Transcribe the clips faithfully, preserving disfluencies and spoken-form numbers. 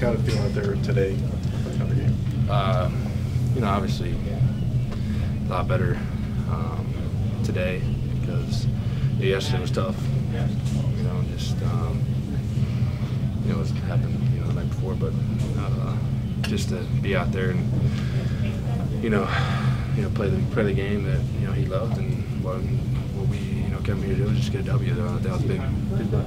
got it feeling out there today? Another game. Uh, you know, obviously a lot better um, today because yesterday was tough. You know, just um, you know, what's happened you know the night before, but uh, just to be out there and you know, you know, play the play the game that you know he loved and what what we you know came here to do was just get a W. Uh, that was big. Did the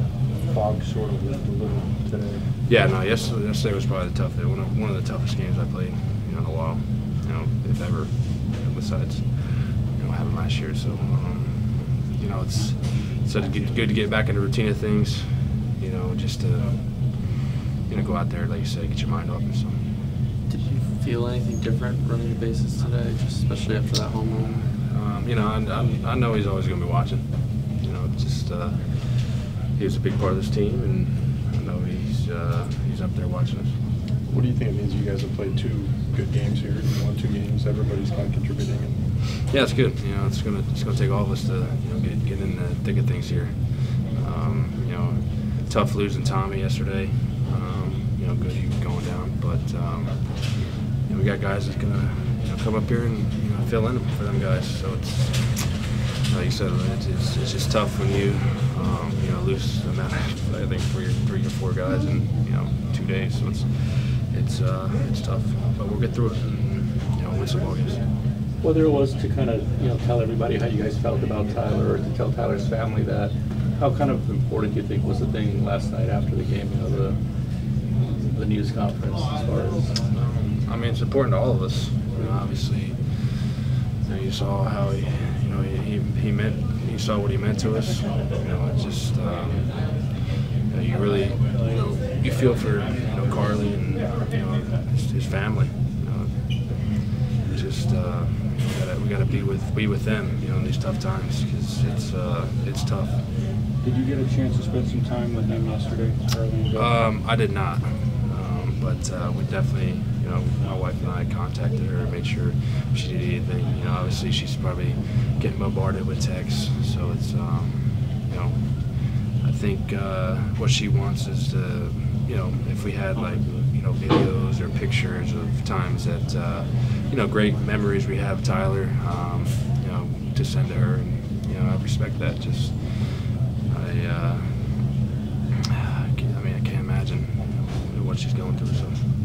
fog sort of lift a little today? Yeah, no. Yesterday, yesterday was probably the toughest. One of, one of the toughest games I played, you know, in a while, you know, if ever. Besides, you know, having last year, so um, you know, it's it's good to get back into routine of things. You know, just to you know go out there, like you said, get your mind off and stuff. Did you feel anything different running the bases today, just especially after that home run? Um, you know, I, I, I know he's always going to be watching. You know, just uh, he was a big part of this team, and I know he's uh, he's up there watching us. What do you think it means? You guys have played two good games here. You won two games. Everybody's kind of contributing. And yeah, it's good. You know, it's gonna it's gonna take all of us to you know get get in the thick of things here. Um, you know, tough losing Tommy yesterday. Um, you know, good going down, but um, you know, we got guys that's gonna you know, come up here and you know, fill in for them guys. So it's like you said, it's it's, it's just tough when you um, you know lose amount of, I think three three or four guys in you know two days. So it's It's uh, it's tough, but we'll get through it and you know, win some ball games. Whether it was to kind of you know tell everybody how you guys felt about Tyler, or to tell Tyler's family that, how kind of important do you think was the thing last night after the game, you know, the the news conference as far as? Um, I mean, it's important to all of us. You know, obviously, you, know, you saw how he, you know, he he meant, you saw what he meant to us. You know, it's just um, you, know, you really you know you feel for you know Carly and. You know, his family. You know, just uh, we gotta, we gotta be with be with them. You know, in these tough times because it's uh, it's tough. Did you get a chance to spend some time with him yesterday? Um, I did not, um, but uh, we definitely. You know, my wife and I contacted her, made sure she did anything. You know, obviously she's probably getting bombarded with texts, so it's um, you know, I think uh, what she wants is to. You know, if we had like you know videos or pictures of times that uh, you know great memories we have, Tyler, um, you know, to send to her, and you know I respect that. Just I, uh, I mean, I can't imagine what she's going through. So.